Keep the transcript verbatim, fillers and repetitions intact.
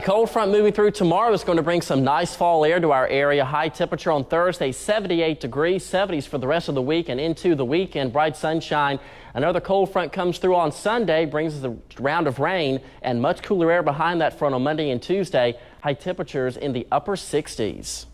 A cold front moving through tomorrow is going to bring some nice fall air to our area. High temperature on Thursday, seventy-eight degrees, seventies for the rest of the week and into the weekend. Bright sunshine. Another cold front comes through on Sunday, brings us a round of rain and much cooler air behind that front on Monday and Tuesday. High temperatures in the upper sixties.